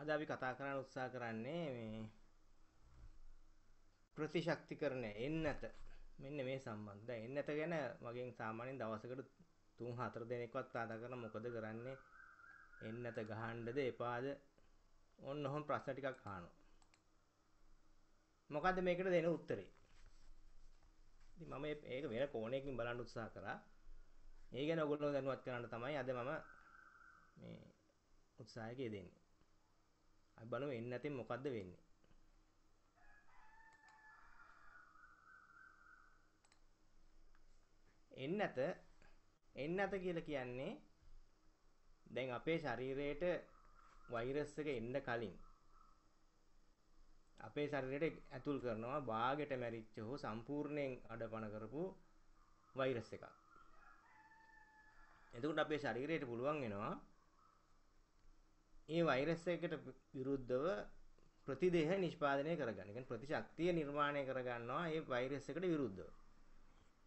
අද අපි කතා කරන්න උත්සාහ කරන්නේ මේ ප්‍රතිශක්තිකරණය එන්නත මෙන්න මේ සම්බන්ධය. එන්නත ගැන මගෙන් සාමාන්‍යයෙන් දවසකට 3-4 දිනකවත් කතා කරන මොකද කරන්නේ එන්නත ගහන්නද එපාද ඔන්න ඔහොම ප්‍රශ්න ටිකක් අහනවා. මොකද්ද මේකට දෙන උත්තරේ? ඉතින් මම මේක වෙන කෝණයකින් බලන්න උත්සාහ කරා. ඒ ගැන ඔයගොල්ලෝ දැනුවත් කරන්න තමයි අද මම මේ උත්සාහය යෙදෙන්නේ. අපි බලමු එන්නතෙන් මොකද්ද වෙන්නේ? එන්නත කියලා කියන්නේ දැන් අපේ ශරීරයට වෛරස් එක එන්න කලින් අපේ ශරීරයට ඇතුල් කරනවා භාගයට මැරිච්ච හෝ සම්පූර්ණයෙන් අඩපණ කරපු වෛරස් එකක්. එතකොට අපේ ශරීරයට පුළුවන් වෙනවා මේ වෛරස් එකට විරුද්ධව ප්‍රතිදේහ නිෂ්පාදනය කරගන්න. ඒ කියන්නේ ප්‍රතිශක්තිය නිර්මාණය කරගන්නවා මේ වෛරස් එකට විරුද්ධව.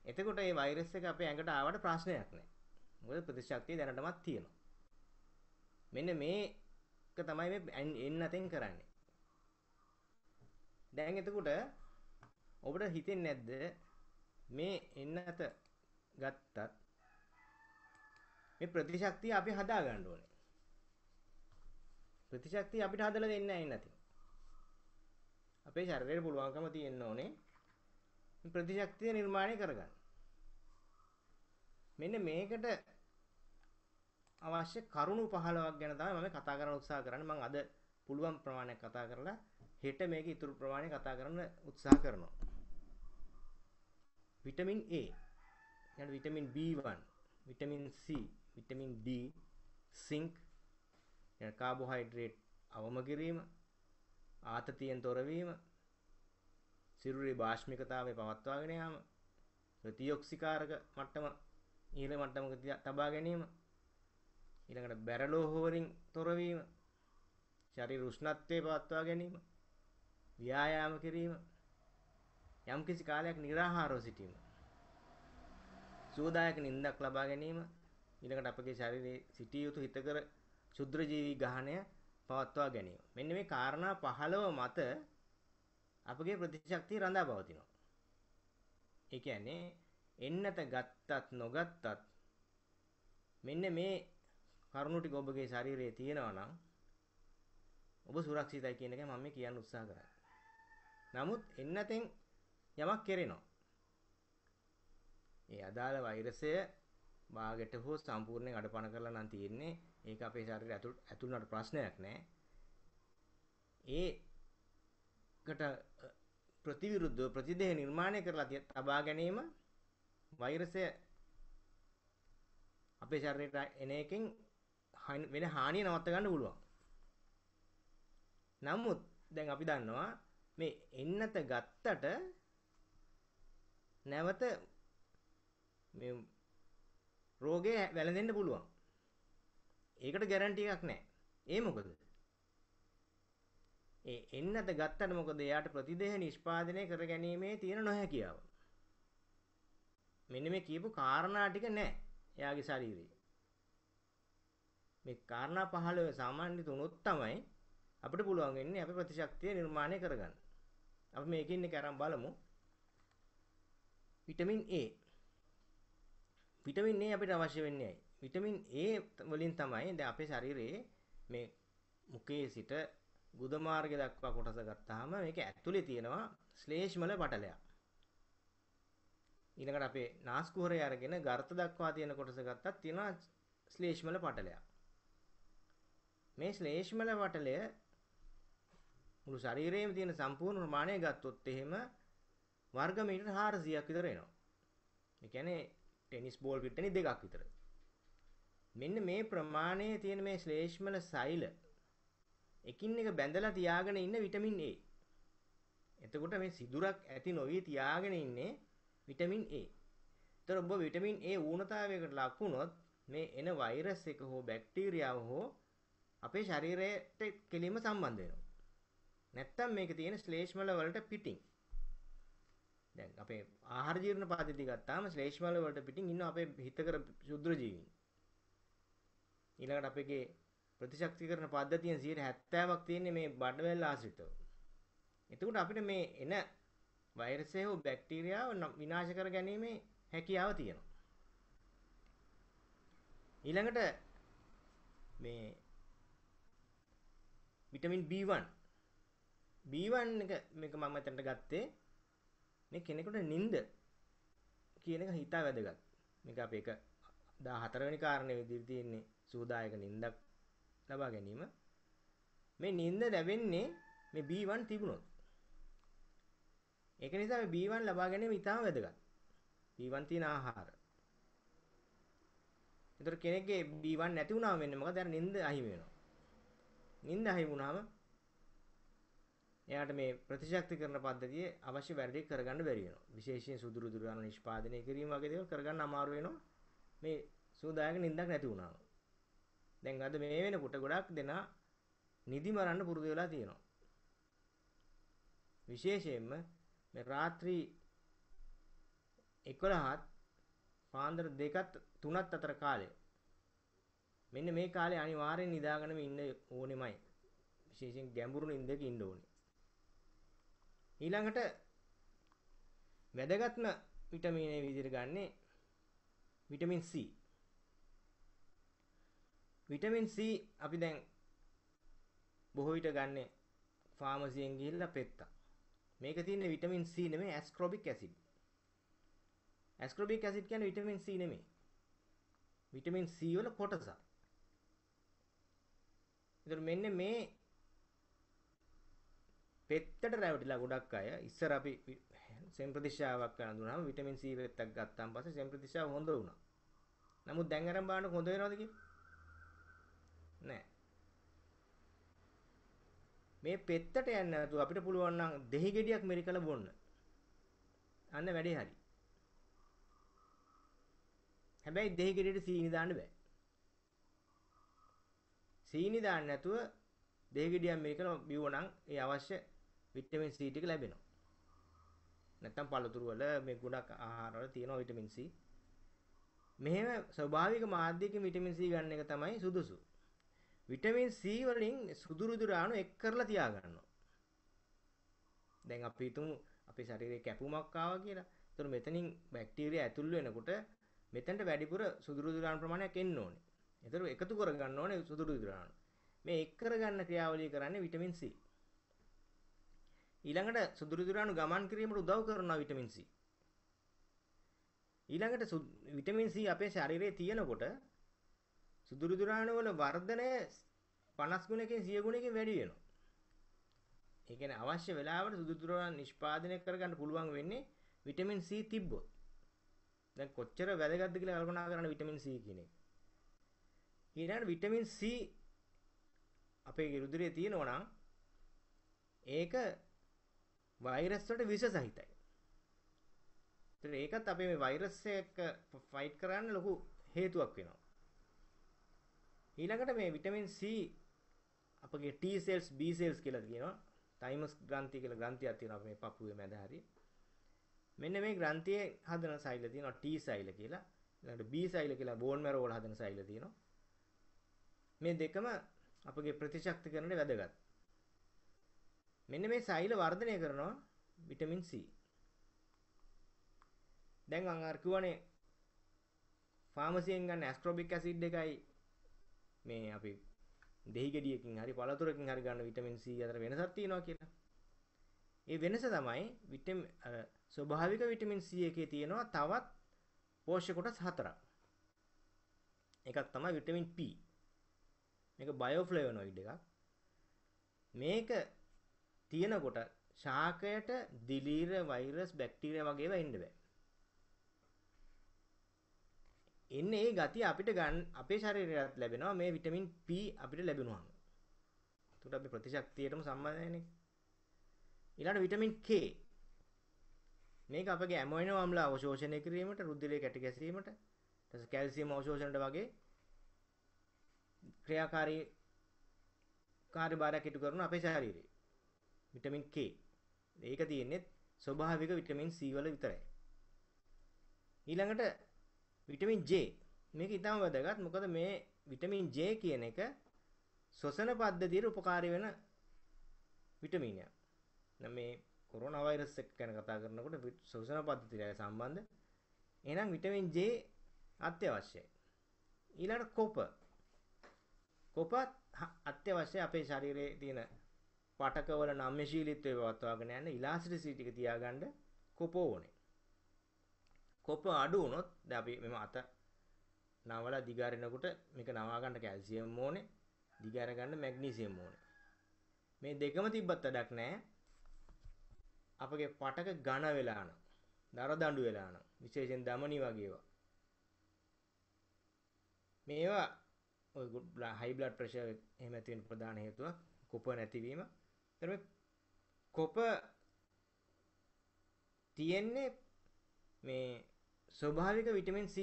එතකොට මේ වෛරස් එක අපේ ඇඟට ආවට ප්‍රශ්නයක් නැහැ. මොකද ප්‍රතිශක්තිය දැනටමත් තියෙනවා. මෙන්න මේක තමයි මේ එන්නතෙන් කරන්නේ. දැන් එතකොට ඔබට හිතෙන්නේ නැද්ද මේ එන්නත ගත්තත් මේ ප්‍රතිශක්තිය අපි හදා ගන්න ඕනේ. ප්‍රතිශක්තිය අපිට හදලා දෙන්න එන්නතින්. අපේ ශරීරේ පුළුවන්කම තියෙන්න ඕනේ මේ ප්‍රතිශක්තිය නිර්මාණය කරගන්න. මෙන්න මේකට අවශ්‍ය කරුණු 15ක් ගැන තමයි මම කතා කරන්න උත්සාහ කරන්නේ. මම අද පුළුවන් ප්‍රමාණයක් කතා කරලා හෙට මේක ඉතුරු ප්‍රමාණය කතා කරන්න උත්සාහ කරනවා. විටමින් A, ඊළඟ vitamin B1, vitamin C, vitamin D, zinc, ඊළඟ කාබෝහයිඩ්‍රේට් අවම කිරීම, ආතතියෙන් තොරවීම, සිරුරේ භාෂ්මිකතාවය පවත්වාගෙන යාම, ප්‍රතිඔක්සිකාරක මට්ටම ඉහළ මට්ටමක තබා ගැනීම, ඊළඟට බැරලෝ හොවරින් තොරවීම, ශරීර උෂ්ණත්වය පවත්වා ගැනීම, ව්‍යායාම කිරීම, යම්කිසි කාලයක් නිරාහාරව සිටීම, සුවදායක නිින්දක් ලබා ගැනීම, ඊළඟට අපගේ ශරීරයේ සිටිය යුතු හිතකර ශුද්‍රජීවී ගහණය පවත්වා ගැනීම. මෙන්න මේ කාරණා 15 මත අපගේ ප්‍රතිශක්තිය රඳා පවතිනවා. ඒ කියන්නේ එන්නත ගත්තත් නොගත්තත් මෙන්න මේ කරුණු ටික ඔබගේ ශරීරයේ තියෙනවා නම් ඔබ සුරක්ෂිතයි කියන එක මම කියන්න උත්සාහ කරන්නේ. නමුත් එන්නතෙන් යමක් කෙරෙනවා. ඒ අදාළ වෛරසය භාගයට හෝ සම්පූර්ණයෙන් අඩපණ කරලා නම් තියෙන්නේ. ඒක අපේ ශරීරය ඇතුළට ප්‍රශ්නයක් නෑ. ඒකට ප්‍රතිවිරුද්ධව ප්‍රතිදේහ නිර්මාණය කරලා තබා ගැනීම වෛරසය අපේ ශරීරයට එන එකෙන් වෙන හානිය නවත්ත ගන්න පුළුවන්. නමුත් දැන් අපි දන්නවා මේ එන්නත ගත්තට නැවත මේ රෝගේ වැළඳෙන්න පුළුවන්. ඒකට ගැරන්ටි එකක් නැහැ. ඒ මොකද? ඒ එන්නත ගත්තට මොකද? එයාට ප්‍රතිදේහ නිෂ්පාදනය කරගැනීමේ තියෙන නොහැකියාව. මෙන්න මේ කියපු කාරණා ටික නැහැ එයාගේ ශරීරයේ. මේ කාරණා 15 සාමාන්‍ය තුනක් තමයි අපිට පුළුවන් වෙන්නේ අපේ ප්‍රතිශක්තිය නිර්මාණය කරගන්න. අපි මේකෙන් එක අරන් බලමු. Vitamin A. විටමින් A අපිට අවශ්‍ය වෙන්නේ ඇයි? විටමින් A වලින් තමයි දැන් අපේ ශරීරයේ මේ මුඛයේ සිට ගුද මාර්ගය දක්වා කොටස ගත්තාම මේක ඇතුලේ තියෙනවා ශ්ලේෂ්මල පටලයක්. ඊළඟට අපේ නාස්කුහරය අරගෙන ගර්ත දක්වා තියෙන කොටස ගත්තත් තියෙනවා ශ්ලේෂ්මල පටලයක්. මේ ශ්ලේෂ්මල පටලය මුළු ශරීරයේම තියෙන සම්පූර්ණ ප්‍රමාණය ගත්තොත් එහෙම වර්ග මීටර 400ක් විතර එනවා. ඒ කියන්නේ ටෙනිස් බෝල් පිට්ටනි දෙකක් විතර. මෙන්න මේ ප්‍රමාණයේ තියෙන මේ ශ්ලේෂ්මල සෛල එකින් එක බැඳලා තියාගෙන ඉන්න විටමින් A. එතකොට මේ සිදුරක් ඇති නොවි තියාගෙන ඉන්නේ විටමින් A. ඒතර ඔබ විටමින් A ඌනතාවයකට ලක් වුණොත් මේ එන වෛරස් එක හෝ බැක්ටීරියාව හෝ අපේ ශරීරයට කෙලින්ම සම්බන්ධ වෙනවා. නැත්තම් මේක තියෙන ශ්ලේෂ්මල වලට පිටින් දැන් අපේ ආහාර ජීර්ණ පද්ධතිය ගත්තාම ශ්ලේෂ්මල වලට පිටින් ඉන්න අපේ හිතකර ශුද්‍ර ජීවීන්. ඊළඟට අපේගේ ප්‍රතිශක්තිකරණ පද්ධතියෙන් 70%ක් තියෙන්නේ මේ බඩවැල් ආශ්‍රිතව. එතකොට අපිට මේ එන වෛරසය හෝ බැක්ටීරියාව විනාශ කර ගැනීමේ හැකියාව තියෙනවා. ඊළඟට මේ විටමින් B1 එක මේක මම මෙතනට ගත්තේ මේ කෙනෙකුට නිින්ද කියන එක හිතා වැදගත්. මේක අපි එක 14 වෙනි කාරණේ විදිහට තියෙන්නේ සූදායක නිින්දක් ලබා ගැනීම. මේ නිින්ද ලැබෙන්නේ මේ B1 තිබුණොත්. ඒක නිසා මේ B1 ලබා ගැනීම ඉතාම වැදගත්. B1 තියෙන ආහාර. ඒතර කෙනෙක්ගේ B1 නැති වුණාම වෙන්නේ මොකද? අර නිින්ද අහිමි වෙනවා. නිින්ද අහිමි වුණාම එයාට මේ ප්‍රතිශක්තිකරණ පද්ධතිය අවශ්‍ය වැඩේ කරගන්න බැරි වෙනවා. විශේෂයෙන් සුදුරු දුරවන නිෂ්පාදනය කිරීම වගේ දේවල් කරගන්න අමාරු වෙනවා. මේ සූදායක නිින්දක් නැති වුණාම. දැන් අද මේ වෙනකොට ගොඩක් දෙනා නිදි මරන්න පුරුදු වෙලා තියෙනවා. විශේෂයෙන්ම මේ රාත්‍රී 11ත් පාන්දර 2ත් 3ත් අතර කාලය. මෙන්න මේ කාලේ අනිවාර්යෙන් නිදාගෙනම ඉන්න ඕනෙමයි. විශේෂයෙන් ගැඹුරු නිින්දක ඉන්න ඕනේ. ඊළඟට වැදගත්ම විටමිනේ විදිහට ගන්නෙ විටමින් C. විටමින් C අපි දැන් බොහෝ විට ගන්නෙ ෆාමසියෙන් ගිහිල්ලා පෙත්තක්. මේක තියෙන්නේ විටමින් C නෙමෙයි ඇස්කෝර්බික් ඇසිඩ්. ඇස්කෝර්බික් ඇසිඩ් කියන්නේ විටමින් C නෙමෙයි. විටමින් C වල කොටසක්. ඒතර මෙන්න මේ පෙත්තට රැවටිලා ගොඩක් අය ඉස්සර අපි සෙම්ප්‍රතිශාවක් කරනඳුනම විටමින් C පෙත්තක් ගත්තාන් පස්සේ සෙම්ප්‍රතිශාව හොඳ වුණා. නමුත් දැන් අරන් බලන්න හොඳ වෙනවද කියලා? නෑ. මේ පෙත්තට යන්න නැතුව අපිට පුළුවන් නම් දෙහි ගෙඩියක් මෙරිකලා බොන්න. අන්න වැඩේ හරි. හැබැයි දෙහි ගෙඩියට සීනි දාන්න බෑ. සීනි දාන්න නැතුව දෙහි ගෙඩියක් මෙරිකලා බිව්වනම් ඒ අවශ්‍ය විටමින් C ටික ලැබෙනවා. නැත්තම් පළතුරු වල මේ ගොඩක් ආහාර වල තියෙනවා විටමින් C. මෙහෙම ස්වභාවික මාධ්‍යයකින් විටමින් C ගන්න එක තමයි සුදුසු. විටමින් C වලින් සුදුරුදුර අණු එක් කරලා තියා ගන්නවා. දැන් අපි හිතමු අපේ ශරීරයේ කැපුමක් ආවා කියලා. ඒතර මෙතනින් බැක්ටීරියා ඇතුල් වෙනකොට මෙතනට වැඩිපුර සුදුරුදුර අණු ප්‍රමාණයක් එන්න ඕනේ. ඒතර එකතු කර ගන්න ඕනේ සුදුරුදුර අණු. මේ එක් කරගන්න ක්‍රියාවලිය කරන්නේ විටමින් C. ඊළඟට සුදුරුදුර අණු ගමන් කිරීමට උදව් කරනවා විටමින් C. ඊළඟට විටමින් C අපේ ශරීරයේ තියෙනකොට සුදුරුදුර අණු වල වර්ධනය 50 ගුණකින් 100 ගුණකින් වැඩි වෙනවා. ඒ කියන්නේ අවශ්‍ය වෙලාවට සුදුරුදුර අණු නිෂ්පාදනය කරගන්න පුළුවන් වෙන්නේ විටමින් C තිබ්බොත්. දැන් කොච්චර වැදගත්ද කියලා කල්පනා කරන විටමින් C කියන එක. ඊළඟට විටමින් C අපේ රුධිරයේ තියෙනවා නම් ඒක වෛරස් වලට විෂ සහිතයි. ඒත් ඒකත් අපේ මේ වෛරස් එක ෆයිට් කරන්න ලොකු හේතුවක් වෙනවා. ඊළඟට මේ විටමින් C අපගේ T cells B cells කියලා කියනවා. තයිමස් ග්‍රන්ථිය කියලා ග්‍රන්ථියක් තියෙනවා මේ පපුවේ මැද හරිය. මෙන්න මේ ග්‍රන්ථියේ හදන සෛල තියෙනවා T සෛල කියලා. ඊළඟට B සෛල කියලා bone marrow වල හදන සෛල තියෙනවා. මේ දෙකම අපගේ ප්‍රතිශක්තිකරණයට වැදගත්. මෙන්න මේ සෛල වර්ධනය කරනවා විටමින් C. දැන් මම අර කියවනේ ෆාමසියෙන් ගන්න ඇස්කෝර්බික් ඇසිඩ් එකයි මේ අපි දෙහි ගෙඩියකින් හරි පළතුරකින් හරි ගන්න විටමින් C අතර වෙනසක් තියෙනවා කියලා. ඒ වෙනස තමයි ස්වභාවික විටමින් C එකේ තියෙනවා තවත් පෝෂක කොටස් 4ක්. එකක් තමයි විටමින් P. මේක බයෝෆ්ලේවනොයිඩ් එකක්. මේක තියෙනකොට ශාකයට දිලීර වෛරස් බැක්ටීරියා වගේ වෙන්න බෑ. එන්නේ ඒ ගතිය අපිට ගන්න අපේ ශරීරයට ලැබෙනවා මේ විටමින් P අපිට ලැබුණාම. එතකොට අපි ප්‍රතිශක්තියටම සම්බන්ධ වෙන්නේ. ඊළඟ විටමින් K. මේක අපගේ ඇමයිනෝ අම්ල අවශෝෂණය කිරීමට, රුධිරයේ කැටි ගැසීමට, ඊට කැල්සියම් අවශෝෂණයට වගේ ක්‍රියාකාරී කාර්යභාරයක් ඉටු කරන අපේ ශරීරය. Vitamin K. ඒක තියෙන්නේ ස්වභාවික විටමින් C වල විතරයි. ඊළඟට විටමින් J. මේක ඊටම වැදගත්. මොකද මේ විටමින් J කියන එක श्वसन पद्धति उपकारी वेन विटमीन नम्मे कोरोना वायरस ගැන කතා කරනකොට ශ්වසන පද්ධතියට සම්බන්ධ එහෙනම් විටමින් J අත්‍යවශ්‍යයි ඊළඟට කොපත් අත්‍යවශ්‍යයි අපේ ශරීරයේ තියෙන වටකවල නම්‍යශීලීත්වය වත්වාගෙන යන ඉලාස්ටිසිටි එක තියාගන්න කොප ඕනේ කොප අඩු වුණොත් දැන් අපි මෙම අත නවලා දිගාරිනකොට මේක නවා ගන්න කැල්සියම් ඕනේ දිගාර ගන්න මැග්නීසියම් ඕනේ මේ දෙකම තිබ්බත් වැඩක් නැහැ අපගේ පටක ඝන වෙලා යන දර දඬු වෙලා යන විශේෂයෙන් දමනී වගේ ඒවා මේවා ඔය හයි බ්ලඩ් ප්‍රෙෂර් එහෙම ඇති වෙන ප්‍රධාන හේතුව කොප නැතිවීම. ඒතර මේ කොප තියෙන්නේ මේ ස්වභාවික විටමින් C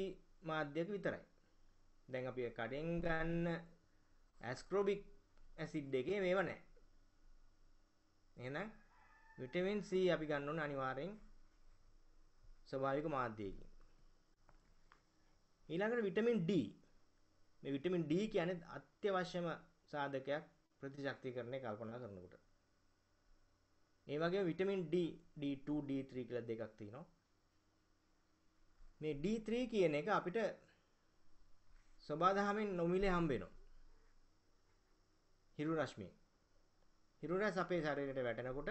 මාධ්‍යයක විතරයි. දැන් අපි කඩෙන් ගන්න ඇස්කෝර්බික් ඇසිඩ් එකේ මේව නැහැ. එහෙනම් विटामिन सी अभी गन्न अनिवार्य स्वाभाविक माध्य की इलाक विटामिन डी की अने अत्यावश्यम साधक प्रतिशक्तिकरण कल्पना करवागे विटामिन डी D2 D3 की देखना मैं D3 की अनेक अभी स्वबाधा हमें नोमिले हम बेनो हिरुरश्मि हिरुरस अपे सारे बैठना कोट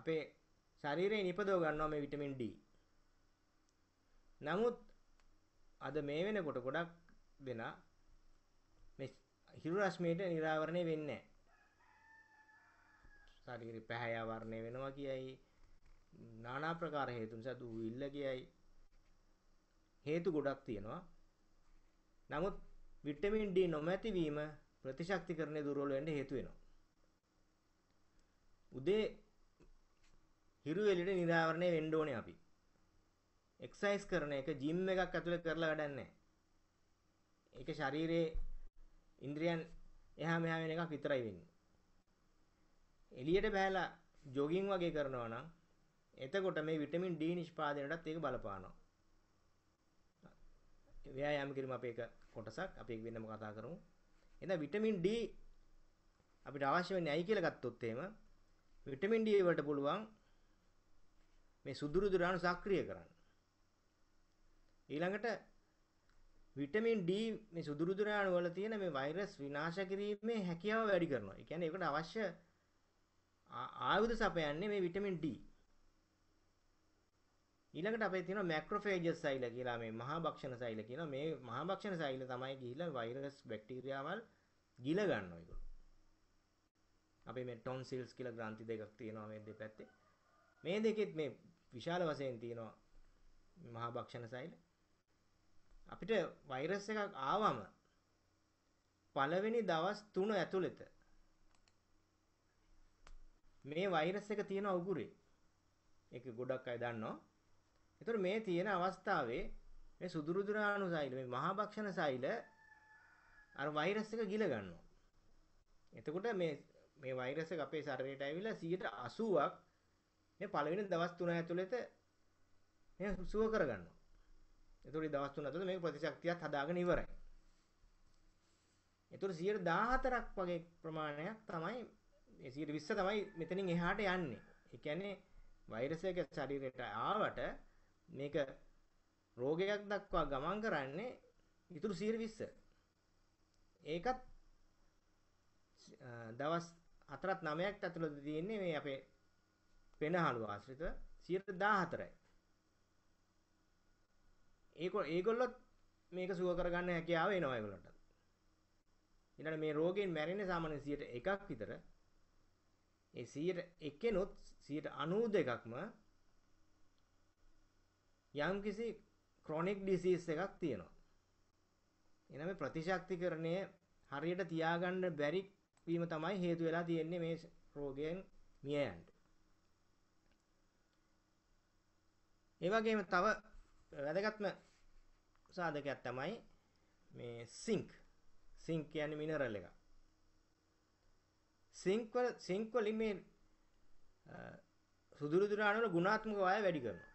අපේ ශරීරයේ නිපදව ගන්නවා මේ විටමින් D. නමුත් අද මේ වෙනකොට ගොඩක් දෙනා මේ හිරු රශ්මියට නිරාවරණය වෙන්නේ නැහැ. ශරීරේ පැහැය ආවරණය වෙනවා කියයි নানা ප්‍රකාර හේතු නිසා දුවිල්ල කියයි හේතු ගොඩක් තියෙනවා. නමුත් විටමින් D නොමැතිවීම ප්‍රතිශක්තිකරණය දුර්වල වෙන්න හේතු වෙනවා. උදේ हिरुवेलिट निरावरणे वेंडोने अभी एक्सरसाइज करने एक जिम එකක් ඇතුළේ කරලා වැඩක් නැහැ. ඒක ශරීරයේ ඉන්ද්‍රියන් එහා මෙහා වෙන එකක් විතරයි වෙන්නේ. එළියට බහලා ජොගින් වගේ කරනවා නම් එතකොට මේ විටමින් D නිෂ්පාදනයටත් ඒක බලපානවා. ව්‍යායාම කිරීම අපේ එක කොටසක් අපි ඒක වෙනම කතා කරමු. එහෙනම් විටමින් D අපිට අවශ්‍ය වෙන්නේ ඇයි කියලා ගත්තොත් එහෙම විටමින් D වලට පුළුවන් මේ සුදුරු දුරාණු සක්‍රිය කරන්න. ඊළඟට විටමින් D මේ සුදුරු දුරාණු වල තියෙන මේ වෛරස් විනාශ කිරීමේ හැකියාව වැඩි කරනවා. ඒ කියන්නේ ඒකට අවශ්‍ය ආයුධ සපයන්නේ මේ විටමින් D. ඊළඟට අපේ තියෙනවා මැක්‍රොෆේජස් සෛල කියලා මේ මහා භක්ෂණ සෛල කියනවා. මේ මහා භක්ෂණ සෛල තමයි ගිහිල්ලා වෛරස් බැක්ටීරියාවල් ගිල ගන්නවා ඒගොල්ලෝ. අපේ මේ ටොන්සිල්ස් කියලා ග්‍රන්ථි දෙකක් තියෙනවා මේ දෙපැත්තේ. මේ දෙකෙත් මේ විශාල වශයෙන් තියෙනවා මහා භක්ෂණ සෛල. අපිට වෛරස් එකක් ආවම පළවෙනි දවස් 3 ඇතුළත මේ වෛරස් එක තියෙන උගුරේ ඒක ගොඩක් අය දන්නවා. ඒතර මේ තියෙන අවස්ථාවේ මේ සුදුරුදුරාණු සෛල මේ මහා භක්ෂණ සෛල අර වෛරස් එක ගිල ගන්නවා. එතකොට මේ වෛරස් එක අපේ ශරීරයට ඇවිල්ලා 80ක් මේ පළවෙනි දවස් 3 ඇතුළත මේ සුව කරගන්නවා. ඒතකොට දවස් 3 ඇතුළත මේක ප්‍රතිශක්තියත් හදාගෙන ඉවරයි. ඒතකොට 14ක් වගේ ප්‍රමාණයක් තමයි මේ 20 තමයි මෙතනින් එහාට යන්නේ. ඒ කියන්නේ වෛරස් එක ශරීරයට ආවට මේක රෝගයක් දක්වා ගමන් කරන්නේ ඊටු 20. ඒකත් දවස් 4ත් 9ක් ඇතුළත තියෙන්නේ මේ අපේ පෙනහළු ආශ්‍රිත 14යි. ඒගොල්ලොත් මේක සුව කරගන්න හැකියාව එනවා ඒගොල්ලන්ට. ඊළඟ මේ රෝගයෙන් මැරෙන්නේ සාමාන්‍ය 101ක් විතර. ඒ 101 නොත් 92%ක්ම යම්කිසි ක්‍රොනික් ඩිසීස් එකක් තියෙනවා. එනනම් මේ ප්‍රතිශක්තිකරණය හරියට තියාගන්න බැරි වීම තමයි හේතු වෙලා තියෙන්නේ මේ රෝගයෙන් මිය යන්න. ඒ වගේම තව වැදගත්ම සාධකයක් තමයි මේ සින්ක්. සින්ක් කියන්නේ මිනරල් එකක්. සින්ක් වලින් මේ සුදුරු දුරාණු වල ගුණාත්මක වාය වැඩි කරනවා.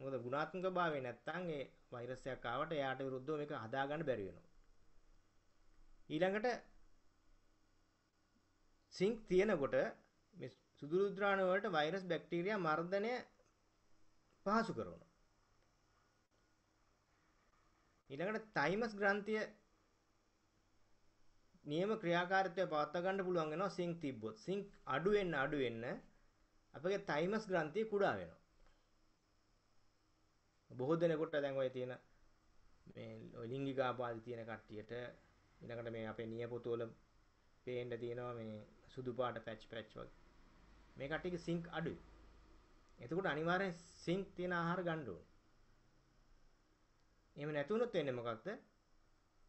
මොකද ගුණාත්මක භාවය නැත්තම් ඒ වෛරස් එකක් ආවට එයාට විරුද්ධව මේක හදා ගන්න බැරි වෙනවා. ඊළඟට සිංක් තියෙනකොට මේ සුදු රුධිරාණු වලට වෛරස් බැක්ටීරියා මර්ධනය පහසු කරනවා. ඊළඟට තයිමස් ග්‍රන්ථිය නියම ක්‍රියාකාරීත්වය පවත්වා ගන්න පුළුවන් වෙනවා සිංක් තිබ්බොත්. සිංක් අඩු වෙන්න අපගේ තයිමස් ග්‍රන්ථිය කුඩා වෙනවා. බොහෝ දෙනෙකුට දැන් ඔය තියෙන මේ ලිංගික ආපාදේ තියෙන කට්ටියට ඊළඟට මේ අපේ නියපොතු වල පේන්න තියෙනවා මේ සුදු පාට පැච් වගේ. මේ කට්ටියගේ සිංක් අඩුයි. එතකොට අනිවාර්යෙන් සිංක් තියෙන ආහාර ගන්න ඕනේ. එහෙම නැතුනොත් වෙන්නේ මොකක්ද?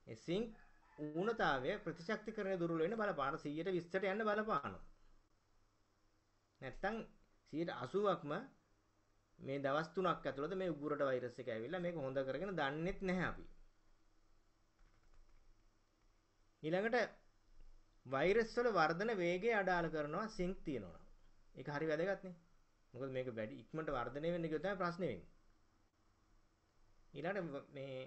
මේ සිංක් ඌනතාවය ප්‍රතිශක්තිකරණය දුර්වල වෙන බලපාන 120ට යන්න බලපානවා. නැත්තම් 80%ක්ම මේ දවස් 3ක් ඇතුළත මේ උගුරට වෛරස් එක ඇවිල්ලා මේක හොඳ කරගෙන දන්නෙත් නැහැ අපි. ඊළඟට වෛරස් වල වර්ධන වේගය අඩාල කරනවා සිංක් තියෙනවා. ඒක හරි වැදගත් නේ. මොකද මේක වැඩි ඉක්මනට වර්ධනය වෙන්න කියලා තමයි ප්‍රශ්නේ වෙන්නේ. ඊළඟට මේ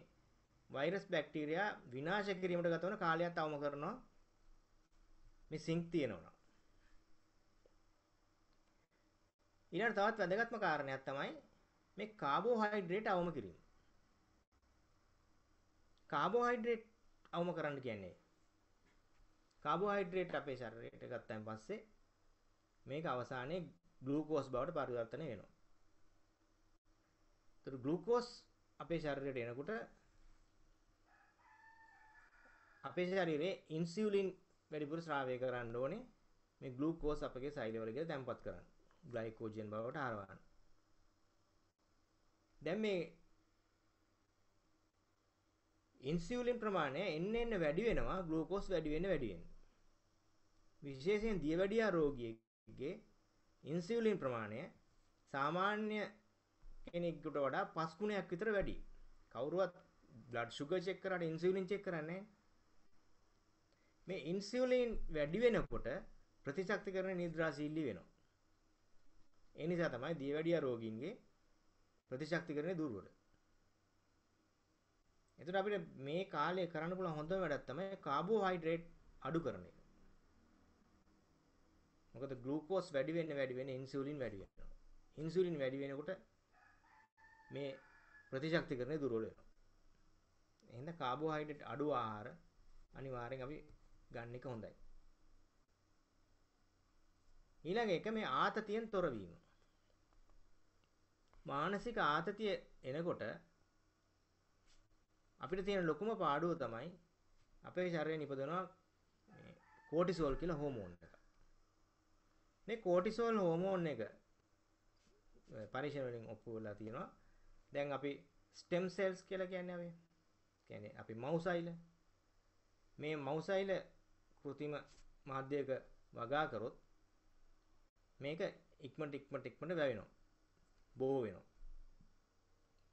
වෛරස් බැක්ටීරියා විනාශ කිරීමට ගතවන කාලයත් අවම කරනවා මේ සිංක් තියෙනවා. ඊළඟ තවත් වැදගත්ම කාරණයක් තමයි මේ කාබෝහයිඩ්‍රේට් අවම කිරීම. කාබෝහයිඩ්‍රේට් අවම කරන්න කියන්නේ කාබෝහයිඩ්‍රේට් අපේ ශරීරයට ගත්තන් පස්සේ මේක අවසානයේ ග්ලූකෝස් බවට පරිවර්තනය වෙනවා. ඒතර ග්ලූකෝස් අපේ ශරීරයට එනකොට අපේ ශරීරයේ ඉන්සියුලින් වැඩිපුර ස්‍රාවය කරන්න ඕනේ මේ ග්ලූකෝස් අපගේ සෛලවල ගිහින් තැම්පත් කරන්න. ග්ලයිකෝජන් බවට හරවන්න. දැන් මේ ඉන්සියුලින් ප්‍රමාණය එන්න වැඩි වෙනවා ග්ලූකෝස් වැඩි වෙන. විශේෂයෙන් දියවැඩියා රෝගියෙක්ගේ ඉන්සියුලින් ප්‍රමාණය සාමාන්‍ය කෙනෙකුට වඩා 5 ගුණයක් විතර වැඩි. කවුරුවත් බ්ලඩ් සුගර් චෙක් කරාට ඉන්සියුලින් චෙක් කරන්නේ නැහැ. මේ ඉන්සියුලින් වැඩි වෙනකොට ප්‍රතිශක්තිකරණ නිද්‍රාශීලී වෙනවා. ඒ නිසා තමයි දියවැඩියා රෝගීන්ගේ ප්‍රතිශක්තිකරණය දුර්වල. එතකොට අපිට මේ කාලේ කරන්න පුළුවන් හොඳම වැඩක් තමයි කාබෝහයිඩ්‍රේට් අඩු කරන එක. මොකද ග්ලූකෝස් වැඩි වෙන ඉන්සියුලින් වැඩි වෙනවා. ඉන්සියුලින් වැඩි වෙනකොට මේ ප්‍රතිශක්තිකරණය දුර්වල වෙනවා. එහෙනම් කාබෝහයිඩ්‍රේට් අඩු ආහාර අනිවාර්යෙන් අපි ගන්න එක හොඳයි. ඊළඟ එක මේ ආතතියෙන් තොරවීම. මානසික ආතතිය එනකොට අපිට තියෙන ලොකුම පාඩුව තමයි අපේ ශරීරයේ නිපදවන කෝටිසෝල් කියලා හෝමෝන් එක. මේ කෝටිසෝල් හෝමෝන් එක පරීක්ෂණ වලින් ඔප්පු වෙලා තියෙනවා. දැන් අපි ස්ටෙම් සෙල්ස් කියලා කියන්නේ අපි මවුසයිල. මේ මවුසයිල કૃතිම මාධ්‍යයක වගා කරොත් මේක ඉක්මනට වැවෙනවා. බෝ වෙනවා.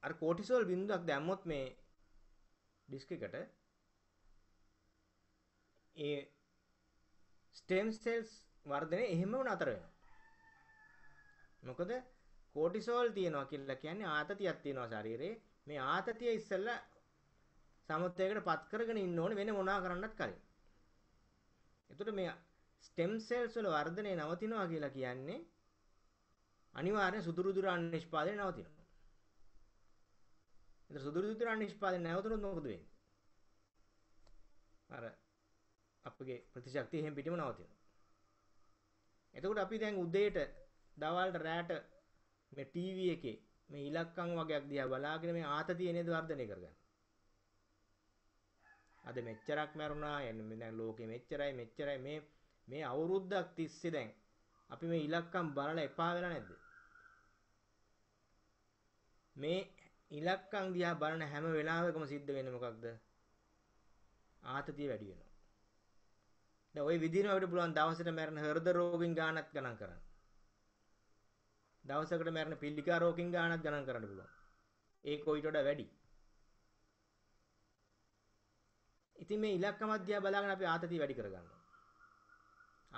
අර කෝටිසෝල් බිඳුවක් දැම්මොත් මේ ඩිස්ක් එකට ඒ ස්ටෙම් සෙල්ස් වර්ධනය එහෙමම නතර වෙනවා. මොකද කෝටිසෝල් තියෙනවා කියලා කියන්නේ ආතතියක් තියෙනවා ශරීරේ. මේ ආතතිය ඉස්සෙල්ලා සමත්වයකටපත් කරගෙන ඉන්න ඕනේ වෙන මොනවා කරන්නත් කලින්. එතකොට මේ ස්ටෙම් සෙල්ස් වල වර්ධනය නවතිනවා කියලා කියන්නේ අනිවාර්යෙන් සුදු රුධිරාණු නිෂ්පාදනය නවතිනවා. ඒතර සුදු රුධිරාණු නිෂ්පාදනය නැවතුනොත් මොකද වෙන්නේ? අර අපගේ ප්‍රතිශක්තිය හැම පිටම නවතිනවා. එතකොට අපි දැන් උදේට දවල්ට රැට මේ ටීවී එකේ මේ ඉලක්කම් වගේක් දිහා බලාගෙන මේ ආතතිය නේද වර්ධනය කරගන්නේ. අද මෙච්චරක් මැරුණා යන්නේ දැන් ලෝකෙ මෙච්චරයි මේ අවුරුද්දක් තිස්සේ දැන් අපි මේ ඉලක්කම් බලලා එපා වෙලා නැද්ද? මේ ඉලක්කම් දිහා බලන හැම වෙලාවකම සිද්ධ වෙන්නේ මොකක්ද? ආතතිය වැඩි වෙනවා. දැන් ওই විදිහම අපිට පුළුවන් දවසකට මැරෙන හෘද රෝගින් ගාණක් ගණන් කරන්න. දවසකට මැරෙන පිළිකා රෝගින් ගාණක් ගණන් කරන්න පුළුවන්. ඒක ඊට වඩා වැඩි. ඉතින් මේ ඉලක්කම් දිහා බලාගෙන අපි ආතතිය වැඩි කරගන්නවා.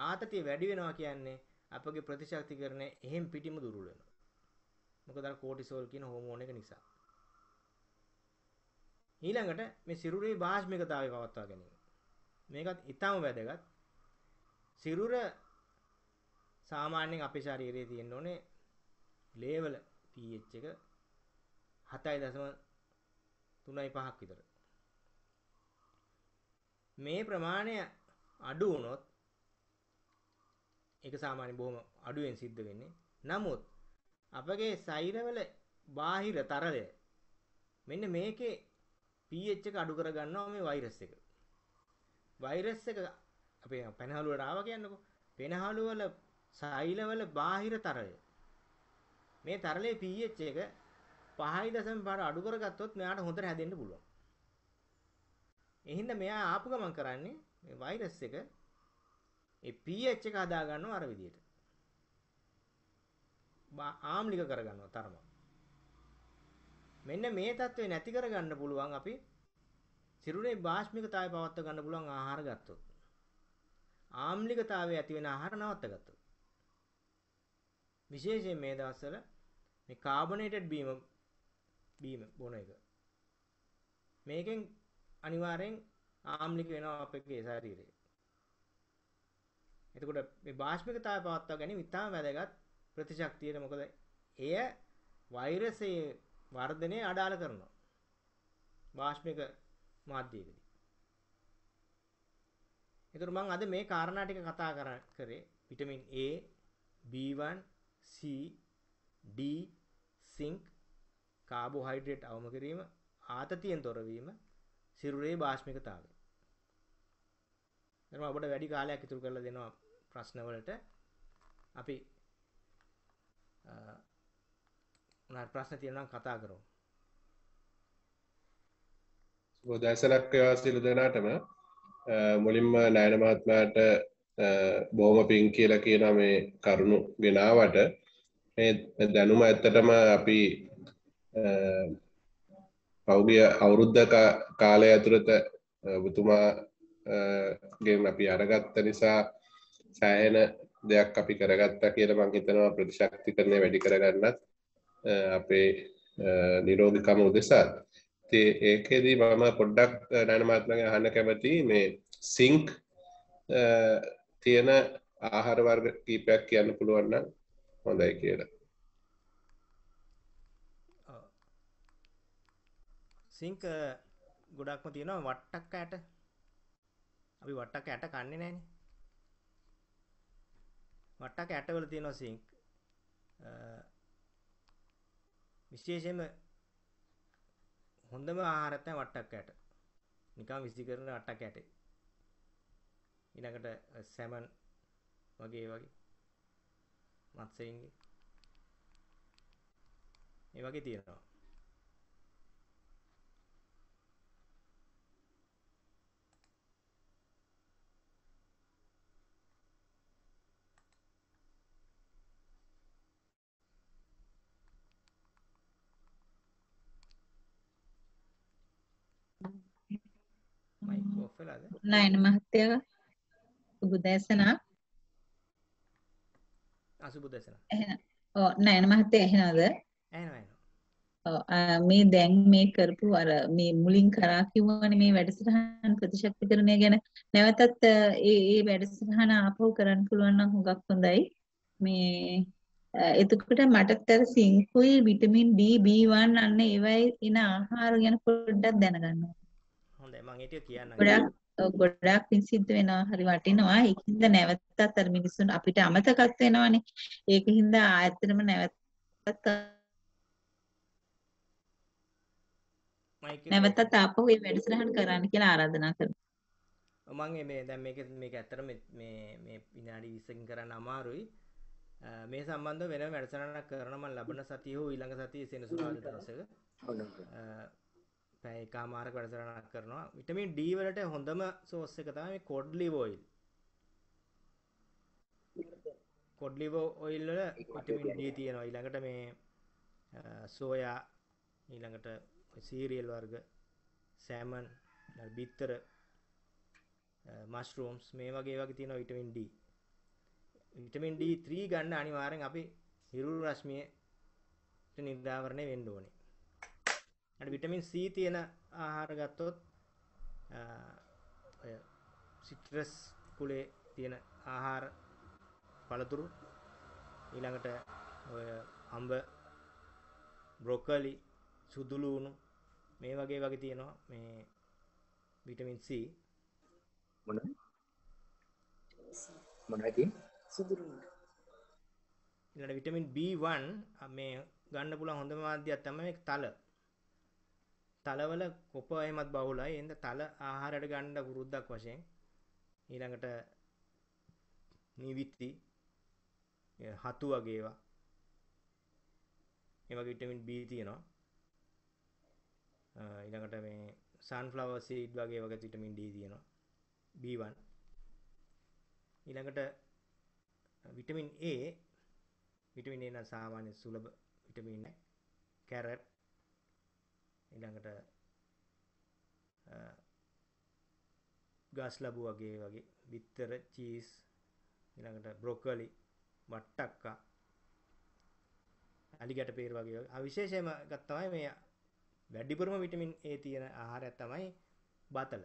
ආතතිය වැඩි වෙනවා කියන්නේ අපගේ ප්‍රතිශක්තිකරණය එහෙම් පිටිම දුර්වල වෙනවා. මොකද අර කෝටිසෝල් කියන හෝමෝන එක නිසා. ඊළඟට මේ සිරුරේ භාෂ්මිකතාවය පවත්වා ගැනීම. මේකත් ඊටම වැදගත්. සිරුර සාමාන්‍යයෙන් අපේ ශරීරයේ තියෙන්න ඕනේ ලේවල pH එක 7.35ක් විතර. මේ ප්‍රමාණය අඩු වුණොත් ඒක සාමාන්‍යයෙන් බොහොම අඩුවෙන් සිද්ධ වෙන්නේ. නමුත් අපගේ ශරීරවල බාහිර තරලය මෙන්න මේකේ pH එක අඩු කරගන්නවා මේ වෛරස් එක. වෛරස් එක අපේ පෙනහළුවට ආවා කියන්නකො. පෙනහළුවල ශෛලවල බාහිර තරලය මේ තරලේ pH එක 5.5 අඩු කරගත්තොත් මෙයාට හොඳට හැදෙන්න පුළුවන්. එහෙනම් මෙයා ආපු ගමන් කරන්නේ මේ වෛරස් එක ඒ pH එක හදා ගන්නවා අර විදියට. ආම්ලික කරගන්නවා තරම. මෙන්න මේ தત્ත්වය නැති කරගන්න පුළුවන් අපි සිරුරේ බාෂ්මිකතාවය පවත්වා ගන්න පුළුවන් ආහාර ගත්තොත්. ආම්ලිකතාවය ඇති වෙන ආහාර නවත්ත ගත්තොත්. විශේෂයෙන් මේ දවස්වල මේ කාබනේටඩ් බීම බොන එක. මේකෙන් අනිවාර්යෙන් ආම්ලික වෙනවා අපේ ශරීරය. එතකොට මේ බාෂ්මිකතාවය පවත්වා ගැනීම ඉතාම වැදගත් ප්‍රතිශක්තියට. මොකද එය වෛරසයේ වර්ධනය අඩාල කරනවා බාෂ්මික මාධ්‍යයකදී. එතකොට මම අද මේ කාරණා ටික කතා කරේ vitamin A, B1, C, D, zinc, carbohydrate අවම කිරීම, ආතතියෙන් තොරවීම, සිරුරේ බාෂ්මිකතාවය. දැන් අපිට වැඩි කාලයක් ඉතුරු කරලා දෙනවා ප්‍රශ්න වලට. අපි උනාට ප්‍රශ්න තියෙනවා නම් කතා කරමු. සුබ දවසක් වේවා සියලු දෙනාටම. මුලින්ම නයන මහත්මයාට බොහොම පිං කියලා කියන මේ කරුණු ගෙනාවට මේ දැනුම ඇත්තටම අපි පෞගිය අවුරුද්දක කාලය ඇතුළත ඔබතුමාගෙන් අපි අරගත්ත නිසා සෑහෙන දෙයක් අපි කරගත්තා කියලා මම හිතනවා. ප්‍රතිශක්තිකරණය වැඩි කරගන්නත් අපේ නිරෝගීකම උදෙසා. ඉතින් ඒකෙදී මම පොඩ්ඩක් නයන මහත්මයාගෙන් අහන්න කැමතියි මේ සින්ක් තියෙන ආහාර වර්ග කීපයක් කියන්න පුළුවන් නම් හොඳයි කියලා. ඔව්. සින්ක් ගොඩක්ම තියෙනවා වට්ටක් ඇට. අපි වට්ටක් ඇට කන්නේ නැහනේ. වට්ටක් ඇටවල තියෙනවා සින්ක්. විශේෂයෙන්ම හොඳම ආහාරය තමයි වට්ටක් ඇට. නිකන් විසි කරන වට්ටක් ඇටේ. ඊළඟට සැමන් වගේ මත්ස්‍යයන්ගේ මේ වගේ තියෙනවා. මයික් ඔෆ් වෙලාද? නෑ මහත්තයා. සුබදේශනා. නයන මහත්තයා ඇහෙනවද? මේ දැන් මේ කරපු අර මේ මුලින් කරා කිව්වනේ මේ වැඩසටහන ප්‍රතිශක්තිකරණය ගැන. නැවතත් ඒ වැඩසටහන ආපහු කරන්න පුළුවන් නම් හුඟක් හොඳයි. මේ එතකොට මටත් අර සින්කුයි විටමින් D B1 අන්න ඒවයි එන ආහාර ගැන පොඩ්ඩක් දැනගන්න. හොඳයි මම ඒක කියන්නම්. ගොඩක් පින් සිද්ධ වෙනවා. හරි වටිනවා. ඒකින්ද නැවතත් අර මිනිස්සුන් අපිට අමතකත් වෙනවනේ. ඒකින්ද ඇත්තටම නැවතත් ආපහු මේ වැඩසටහන කරන්න කියලා ආරාධනා කරනවා. මම මේ දැන් මේක ඇත්තටම මේ විනාඩි 20කින් කරන්න අමාරුයි. මේ සම්බන්ධව වෙනම වැඩසටහනක් කරන මම ලබන සතිය හෝ ඊළඟ සතියේ සෙනසුරාදා දවසක පැයකමාරක වැඩසටහනක් කරනවා. විටමින් D වලට හොඳම සෝස් එක තමයි මේ cod liver oil. cod liver oil වල විටමින් D තියෙනවා. ඊළඟට මේ සෝයා, ඊළඟට සීරියල් වර්ග, සෑමන්, බිත්තර, මෂ්රූම්ස් මේ වගේ තියෙනවා විටමින් D. විටමින් D3 ගන්න අනිවාර්යෙන් අපි හිරුළු රශ්මියට නිර්ධාරණය වෙන්න ඕනේ. විටමින් C තියෙන ආහාර ගත්තොත් ඔය සිට්‍රස් කුලේ තියෙන ආහාර පළතුරු ඊළඟට ඔය අඹ බ්‍රොකොලි සුදුලූණු මේ වගේ තියෙනවා මේ විටමින් C මොනයි සුදුලූණු ඊළඟට විටමින් B1 මේ ගන්න පුළුවන් හොඳම මාධ්‍යයක් තමයි මේ තල තලවල කොප එහෙමත් බහුලයි එහෙනම් තල ආහාරයට ගන්න වෘද්ධක් වශයෙන් ඊළඟට නිවිති හතු වගේ ඒවා මේ වගේ විටමින් B තියෙනවා ඊළඟට මේ sunflower seed වගේ වගේ විටමින් D තියෙනවා B1 ඊළඟට විටමින් A නම් සාමාන්‍ය සුලභ විටමින් එකයි කැරට් ඊළඟට ගස් ලැබු වගේ වගේ බිත්තර චීස් ඊළඟට බ්‍රොකොලි වට්ටක්කා ඇලිගැට පෙර වගේ විශේෂයෙන්ම ගත්තමයි මේ වැඩිපුරම විටමින් A තියෙන ආහාරය තමයි බතල